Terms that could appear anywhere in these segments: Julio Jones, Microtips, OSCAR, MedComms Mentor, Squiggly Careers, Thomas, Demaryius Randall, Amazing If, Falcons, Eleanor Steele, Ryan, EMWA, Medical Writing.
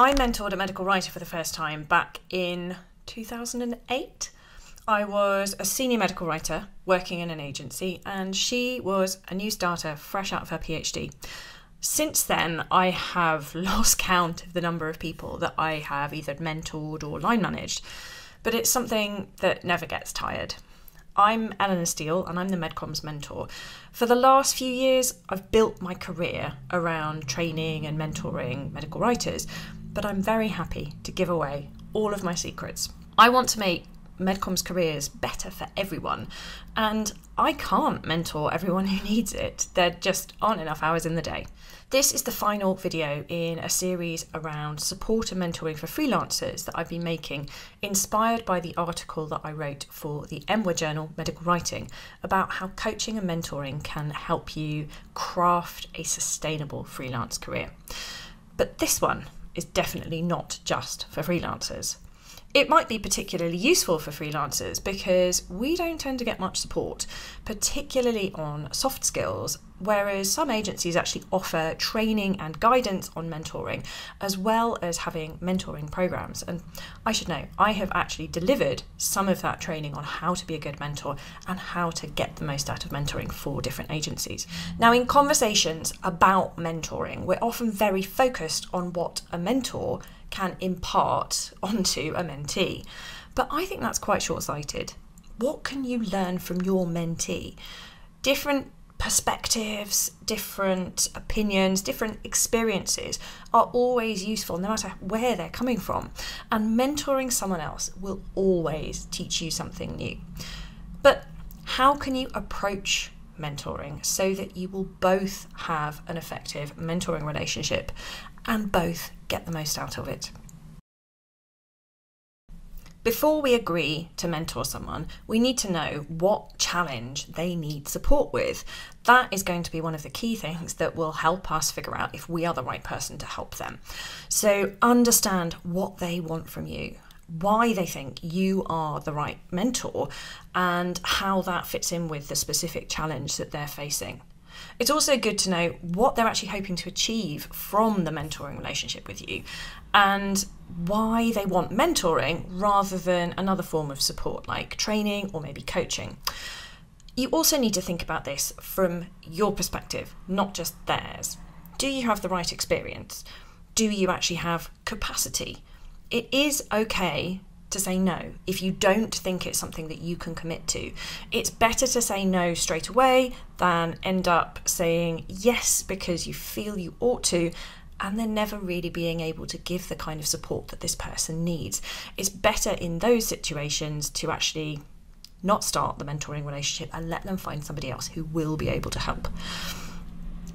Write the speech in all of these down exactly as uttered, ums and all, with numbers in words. I mentored a medical writer for the first time back in two thousand eight. I was a senior medical writer working in an agency, and she was a new starter fresh out of her PhD. Since then, I have lost count of the number of people that I have either mentored or line managed, but it's something that never gets tired. I'm Eleanor Steele, and I'm the MedComms Mentor. For the last few years, I've built my career around training and mentoring medical writers, but I'm very happy to give away all of my secrets. I want to make MedComms careers better for everyone, and I can't mentor everyone who needs it. There just aren't enough hours in the day. This is the final video in a series around support and mentoring for freelancers that I've been making, inspired by the article that I wrote for the E M W A journal, Medical Writing, about how coaching and mentoring can help you craft a sustainable freelance career. But this one is definitely not just for freelancers. It might be particularly useful for freelancers because we don't tend to get much support, particularly on soft skills, whereas some agencies actually offer training and guidance on mentoring, as well as having mentoring programs. And I should know, I have actually delivered some of that training on how to be a good mentor and how to get the most out of mentoring for different agencies. Now, in conversations about mentoring, we're often very focused on what a mentor can impart onto a mentee. But I think that's quite short-sighted. What can you learn from your mentee? Different perspectives, different opinions, different experiences are always useful, no matter where they're coming from. And mentoring someone else will always teach you something new. But how can you approach mentoring so that you will both have an effective mentoring relationship and both get the most out of it? Before we agree to mentor someone, we need to know what challenge they need support with. That is going to be one of the key things that will help us figure out if we are the right person to help them. So understand what they want from you, why they think you are the right mentor, and how that fits in with the specific challenge that they're facing. It's also good to know what they're actually hoping to achieve from the mentoring relationship with you and why they want mentoring rather than another form of support like training or maybe coaching. You also need to think about this from your perspective, not just theirs. Do you have the right experience? Do you actually have capacity? It is okay to say no if you don't think it's something that you can commit to. It's better to say no straight away than end up saying yes because you feel you ought to and then never really being able to give the kind of support that this person needs. It's better in those situations to actually not start the mentoring relationship and let them find somebody else who will be able to help.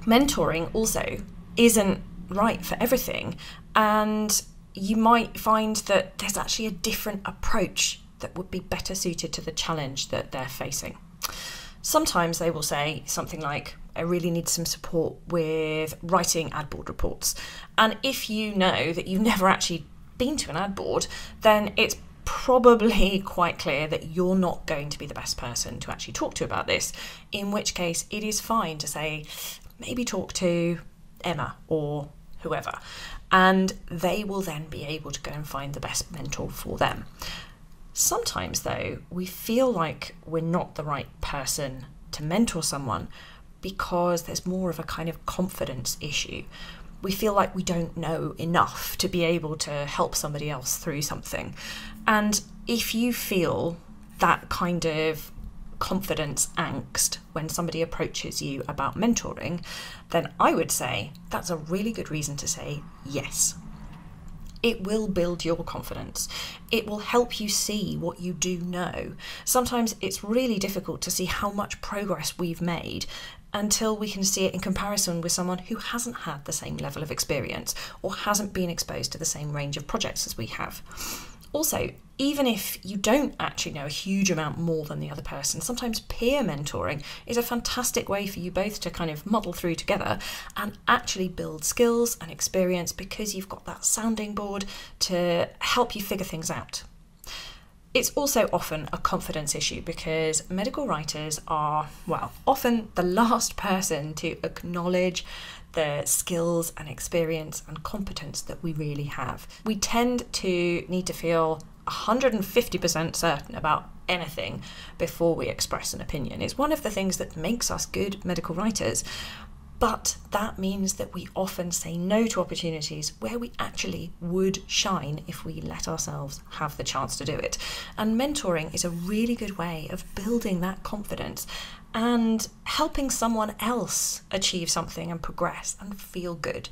Mentoring also isn't right for everything, and you might find that there's actually a different approach that would be better suited to the challenge that they're facing. Sometimes they will say something like, I really need some support with writing ad board reports. And if you know that you've never actually been to an ad board, then it's probably quite clear that you're not going to be the best person to actually talk to about this, in which case it is fine to say, maybe talk to Emma or whoever, and they will then be able to go and find the best mentor for them. Sometimes though, we feel like we're not the right person to mentor someone because there's more of a kind of confidence issue. We feel like we don't know enough to be able to help somebody else through something. And if you feel that kind of confidence angst when somebody approaches you about mentoring, then I would say that's a really good reason to say yes. It will build your confidence. It will help you see what you do know. Sometimes it's really difficult to see how much progress we've made until we can see it in comparison with someone who hasn't had the same level of experience or hasn't been exposed to the same range of projects as we have. Also, even if you don't actually know a huge amount more than the other person, sometimes peer mentoring is a fantastic way for you both to kind of muddle through together and actually build skills and experience because you've got that sounding board to help you figure things out. It's also often a confidence issue because medical writers are, well, often the last person to acknowledge the skills and experience and competence that we really have. We tend to need to feel one hundred fifty percent certain about anything before we express an opinion. It's one of the things that makes us good medical writers. But that means that we often say no to opportunities where we actually would shine if we let ourselves have the chance to do it. And mentoring is a really good way of building that confidence and helping someone else achieve something and progress and feel good.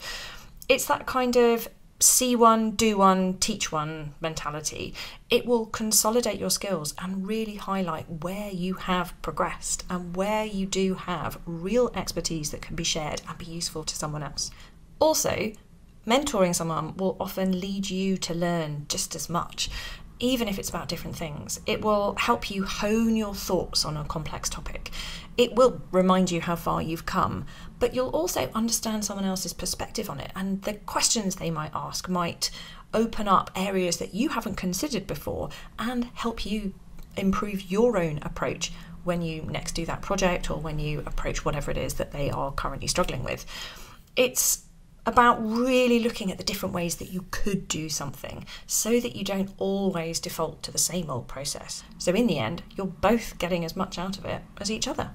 It's that kind of see one, do one, teach one mentality. It will consolidate your skills and really highlight where you have progressed and where you do have real expertise that can be shared and be useful to someone else. Also, mentoring someone will often lead you to learn just as much, even if it's about different things. It will help you hone your thoughts on a complex topic. It will remind you how far you've come, but you'll also understand someone else's perspective on it, and the questions they might ask might open up areas that you haven't considered before and help you improve your own approach when you next do that project or when you approach whatever it is that they are currently struggling with. It's about really looking at the different ways that you could do something so that you don't always default to the same old process. So in the end, you're both getting as much out of it as each other.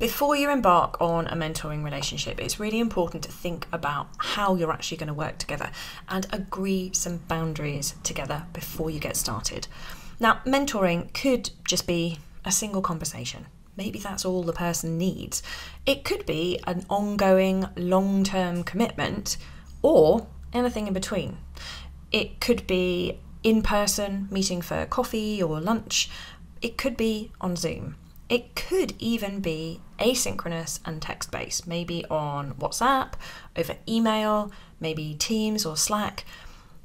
Before you embark on a mentoring relationship, it's really important to think about how you're actually going to work together and agree some boundaries together before you get started. Now, mentoring could just be a single conversation. Maybe that's all the person needs. It could be an ongoing, long-term commitment or anything in between. It could be in-person, meeting for coffee or lunch. It could be on Zoom. It could even be asynchronous and text-based, maybe on WhatsApp, over email, maybe Teams or Slack.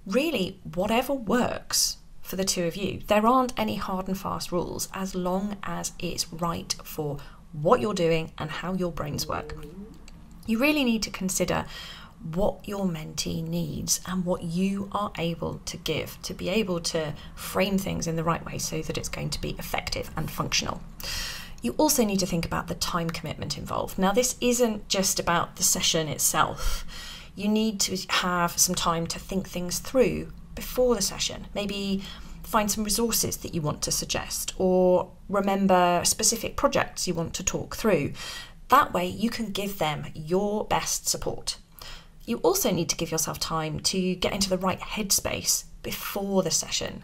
Really, whatever works for the two of you. There aren't any hard and fast rules as long as it's right for what you're doing and how your brains work. You really need to consider what your mentee needs and what you are able to give to be able to frame things in the right way so that it's going to be effective and functional. You also need to think about the time commitment involved. Now, this isn't just about the session itself. You need to have some time to think things through before the session. Maybe find some resources that you want to suggest or remember specific projects you want to talk through. That way you can give them your best support. You also need to give yourself time to get into the right headspace before the session.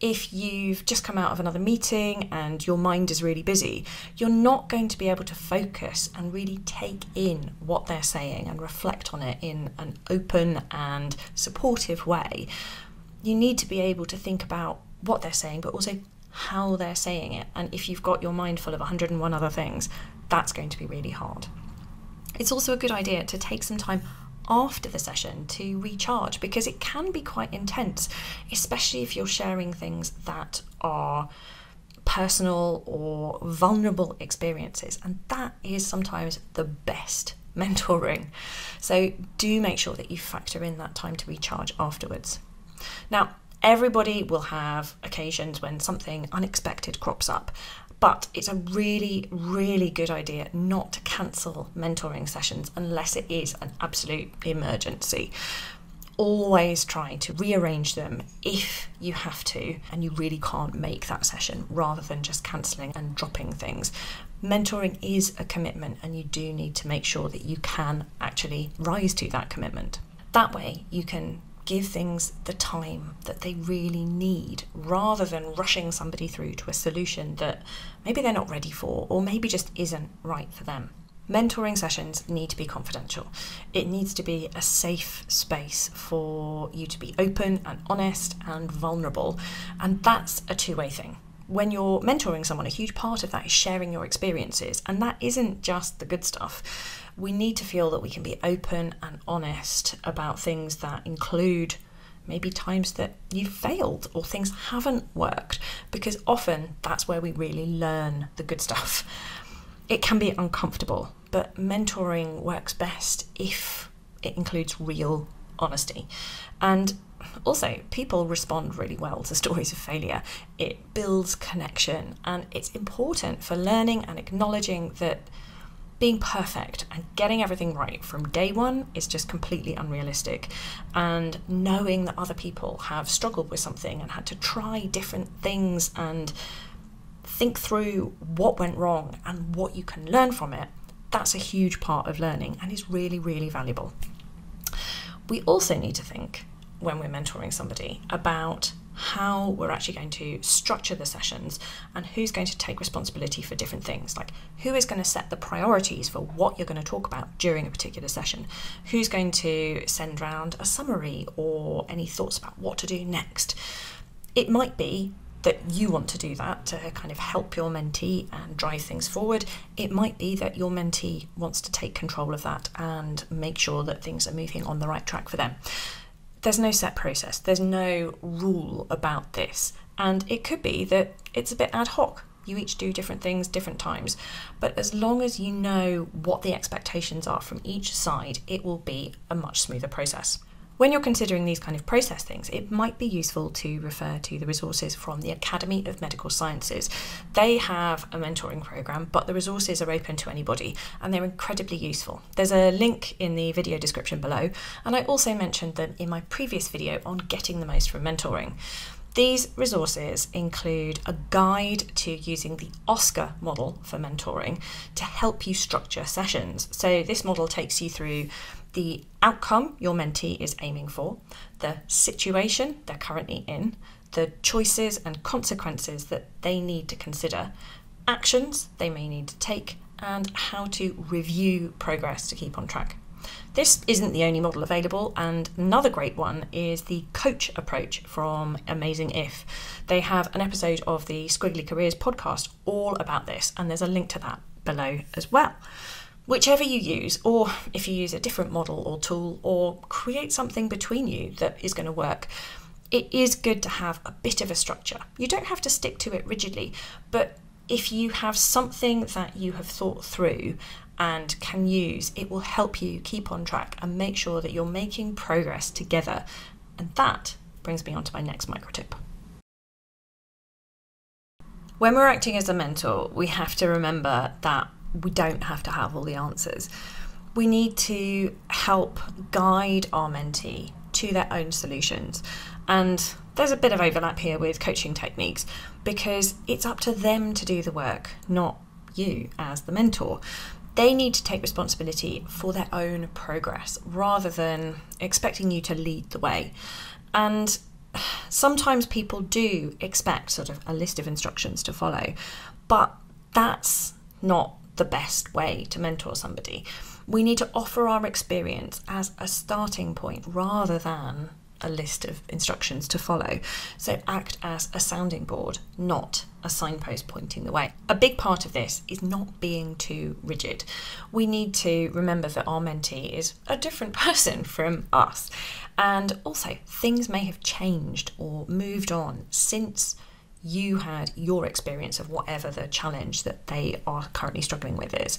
If you've just come out of another meeting and your mind is really busy, you're not going to be able to focus and really take in what they're saying and reflect on it in an open and supportive way. You need to be able to think about what they're saying, but also how they're saying it. And if you've got your mind full of a hundred and one other things, that's going to be really hard. It's also a good idea to take some time after the session to recharge, because it can be quite intense, especially if you're sharing things that are personal or vulnerable experiences. And that is sometimes the best mentoring. So do make sure that you factor in that time to recharge afterwards. Now, everybody will have occasions when something unexpected crops up, but it's a really, really good idea not to cancel mentoring sessions unless it is an absolute emergency. Always try to rearrange them if you have to and you really can't make that session, rather than just cancelling and dropping things. Mentoring is a commitment, and you do need to make sure that you can actually rise to that commitment. That way you can give things the time that they really need, rather than rushing somebody through to a solution that maybe they're not ready for or maybe just isn't right for them. Mentoring sessions need to be confidential. It needs to be a safe space for you to be open and honest and vulnerable, and that's a two-way thing. When you're mentoring someone, a huge part of that is sharing your experiences, and that isn't just the good stuff. We need to feel that we can be open and honest about things that include maybe times that you've failed or things haven't worked, because often that's where we really learn the good stuff. It can be uncomfortable, but mentoring works best if it includes real honesty. And also, people respond really well to stories of failure. It builds connection, and it's important for learning and acknowledging that being perfect and getting everything right from day one is just completely unrealistic. And knowing that other people have struggled with something and had to try different things and think through what went wrong and what you can learn from it, that's a huge part of learning and is really, really valuable. We also need to think, when we're mentoring somebody, about how we're actually going to structure the sessions and who's going to take responsibility for different things, like who is going to set the priorities for what you're going to talk about during a particular session, who's going to send round a summary or any thoughts about what to do next. It might be that you want to do that to kind of help your mentee and drive things forward. It might be that your mentee wants to take control of that and make sure that things are moving on the right track for them. There's no set process, there's no rule about this, and it could be that it's a bit ad hoc. You each do different things different times, but as long as you know what the expectations are from each side, it will be a much smoother process. When you're considering these kind of process things, it might be useful to refer to the resources from the Academy of Medical Sciences. They have a mentoring program, but the resources are open to anybody and they're incredibly useful. There's a link in the video description below, and I also mentioned them in my previous video on getting the most from mentoring. These resources include a guide to using the OSCAR model for mentoring to help you structure sessions. So this model takes you through the outcome your mentee is aiming for, the situation they're currently in, the choices and consequences that they need to consider, actions they may need to take, and how to review progress to keep on track. This isn't the only model available, and another great one is the coach approach from Amazing If. They have an episode of the Squiggly Careers podcast all about this, and there's a link to that below as well. Whichever you use, or if you use a different model or tool, or create something between you that is going to work, it is good to have a bit of a structure. You don't have to stick to it rigidly, but if you have something that you have thought through and can use, it will help you keep on track and make sure that you're making progress together. And that brings me on to my next micro tip. When we're acting as a mentor, we have to remember that we don't have to have all the answers. We need to help guide our mentee to their own solutions. And there's a bit of overlap here with coaching techniques, because it's up to them to do the work, not you as the mentor. They need to take responsibility for their own progress rather than expecting you to lead the way. And sometimes people do expect sort of a list of instructions to follow, but that's not the best way to mentor somebody. We need to offer our experience as a starting point rather than a list of instructions to follow. So act as a sounding board, not a signpost pointing the way. A big part of this is not being too rigid. We need to remember that our mentee is a different person from us. And also, things may have changed or moved on since you had your experience of whatever the challenge that they are currently struggling with is.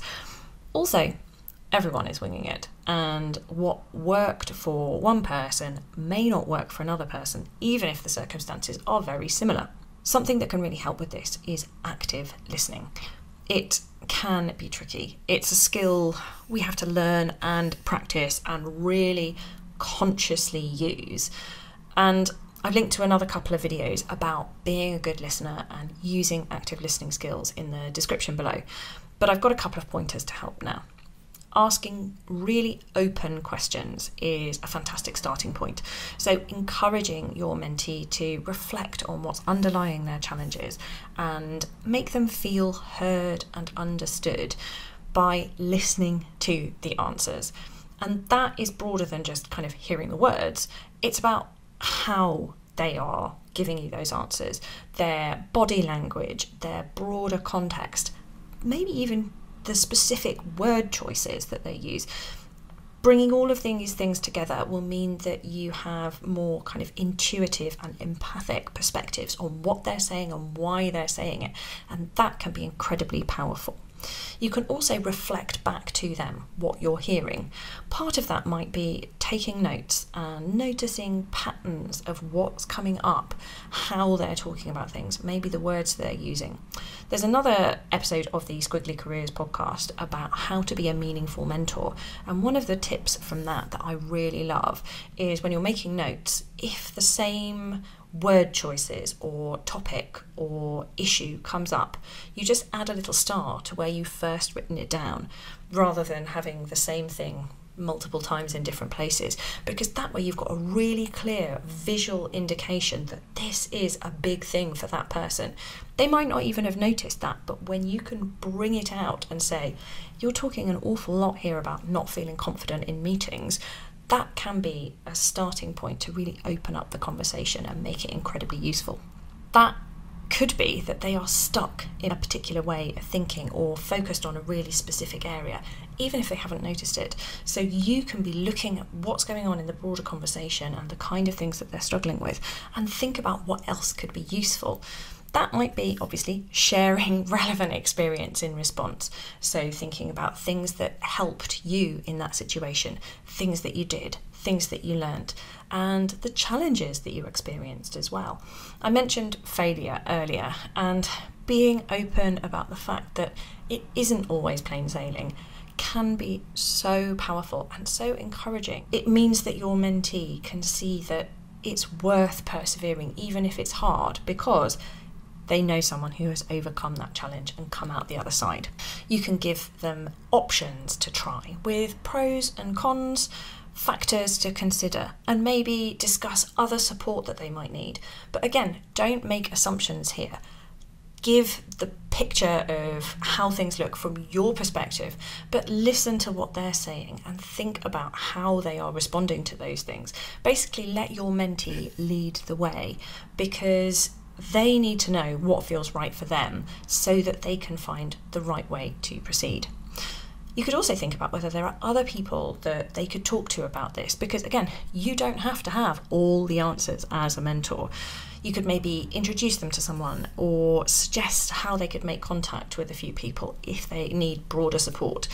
Also, everyone is winging it, and what worked for one person may not work for another person, even if the circumstances are very similar. Something that can really help with this is active listening. It can be tricky. It's a skill we have to learn and practice and really consciously use. And I've linked to another couple of videos about being a good listener and using active listening skills in the description below, but I've got a couple of pointers to help now. Asking really open questions is a fantastic starting point. So encouraging your mentee to reflect on what's underlying their challenges and make them feel heard and understood by listening to the answers. And that is broader than just kind of hearing the words. It's about how they are giving you those answers, their body language, their broader context, maybe even the specific word choices that they use. Bringing all of these things together will mean that you have more kind of intuitive and empathic perspectives on what they're saying and why they're saying it, and that can be incredibly powerful. You can also reflect back to them what you're hearing. Part of that might be taking notes and noticing patterns of what's coming up, how they're talking about things, maybe the words they're using. There's another episode of the Squiggly Careers podcast about how to be a meaningful mentor, and one of the tips from that that I really love is when you're making notes, if the same word choices or topic or issue comes up, you just add a little star to where you've first written it down, rather than having the same thing multiple times in different places, because that way you've got a really clear visual indication that this is a big thing for that person. They might not even have noticed that, but when you can bring it out and say, you're talking an awful lot here about not feeling confident in meetings, that can be a starting point to really open up the conversation and make it incredibly useful. That could be that they are stuck in a particular way of thinking or focused on a really specific area, even if they haven't noticed it. So you can be looking at what's going on in the broader conversation and the kind of things that they're struggling with, and think about what else could be useful. That might be obviously sharing relevant experience in response. So thinking about things that helped you in that situation, things that you did, things that you learned, and the challenges that you experienced as well. I mentioned failure earlier, and being open about the fact that it isn't always plain sailing can be so powerful and so encouraging. It means that your mentee can see that it's worth persevering, even if it's hard, because they know someone who has overcome that challenge and come out the other side. You can give them options to try with pros and cons, factors to consider, and maybe discuss other support that they might need. But again, don't make assumptions here. Give the picture of how things look from your perspective, but listen to what they're saying and think about how they are responding to those things. Basically, let your mentee lead the way, because they need to know what feels right for them so that they can find the right way to proceed. You could also think about whether there are other people that they could talk to about this, because again, you don't have to have all the answers as a mentor. You could maybe introduce them to someone or suggest how they could make contact with a few people if they need broader support.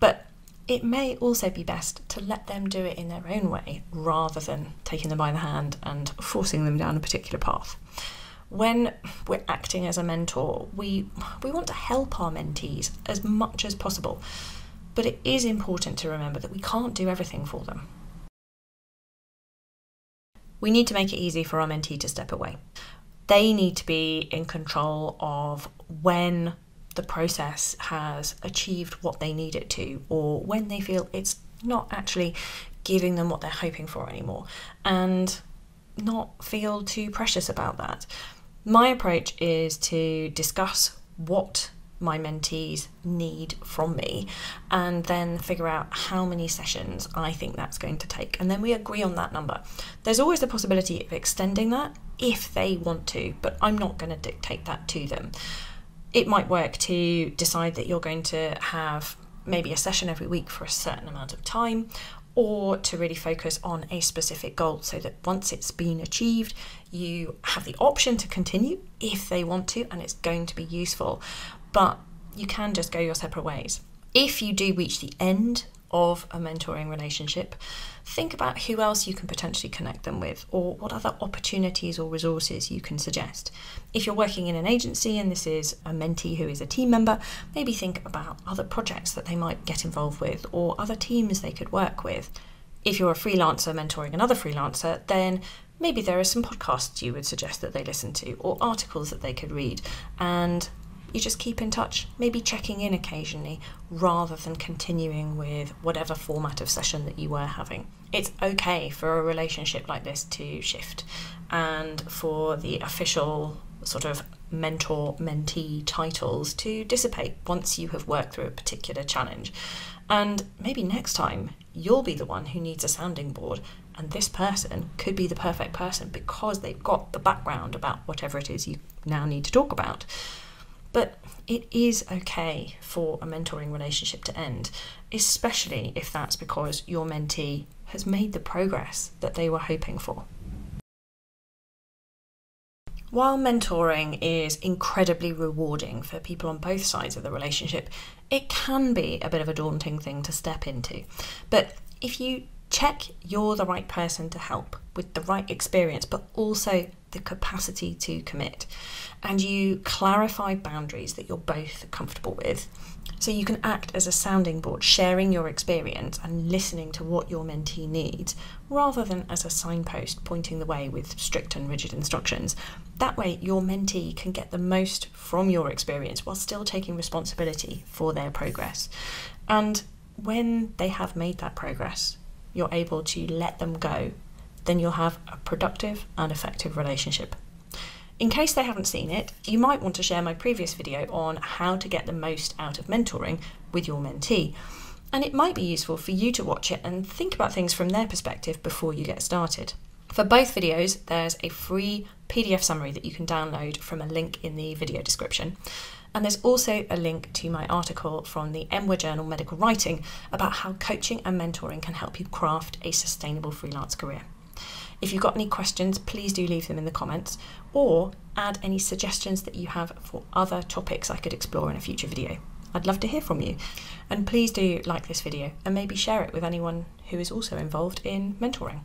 But it may also be best to let them do it in their own way, rather than taking them by the hand and forcing them down a particular path. When we're acting as a mentor, we, we want to help our mentees as much as possible, but it is important to remember that we can't do everything for them. We need to make it easy for our mentee to step away. They need to be in control of when the process has achieved what they need it to, or when they feel it's not actually giving them what they're hoping for anymore, and not feel too precious about that. My approach is to discuss what my mentees need from me, and then figure out how many sessions I think that's going to take, and then we agree on that number. There's always the possibility of extending that if they want to, but I'm not going to dictate that to them. It might work to decide that you're going to have maybe a session every week for a certain amount of time, or to really focus on a specific goal so that once it's been achieved, you have the option to continue if they want to, and it's going to be useful, but you can just go your separate ways. If you do reach the end of a mentoring relationship, think about who else you can potentially connect them with, or what other opportunities or resources you can suggest. If you're working in an agency and this is a mentee who is a team member, maybe think about other projects that they might get involved with, or other teams they could work with. If you're a freelancer mentoring another freelancer, then maybe there are some podcasts you would suggest that they listen to, or articles that they could read, and you just keep in touch, maybe checking in occasionally, rather than continuing with whatever format of session that you were having. It's okay for a relationship like this to shift, and for the official sort of mentor-mentee titles to dissipate once you have worked through a particular challenge. And maybe next time you'll be the one who needs a sounding board, and this person could be the perfect person because they've got the background about whatever it is you now need to talk about. But it is okay for a mentoring relationship to end, especially if that's because your mentee has made the progress that they were hoping for. While mentoring is incredibly rewarding for people on both sides of the relationship, it can be a bit of a daunting thing to step into. But if you check you're the right person to help with the right experience, but also the capacity to commit, and you clarify boundaries that you're both comfortable with, so you can act as a sounding board, sharing your experience and listening to what your mentee needs, rather than as a signpost pointing the way with strict and rigid instructions. That way, your mentee can get the most from your experience while still taking responsibility for their progress. And when they have made that progress, you're able to let them go, then you'll have a productive and effective relationship. In case they haven't seen it, you might want to share my previous video on how to get the most out of mentoring with your mentee. And it might be useful for you to watch it and think about things from their perspective before you get started. For both videos, there's a free P D F summary that you can download from a link in the video description. And there's also a link to my article from the E M W A journal Medical Writing about how coaching and mentoring can help you craft a sustainable freelance career. If you've got any questions, please do leave them in the comments, or add any suggestions that you have for other topics I could explore in a future video. I'd love to hear from you. And please do like this video and maybe share it with anyone who is also involved in mentoring.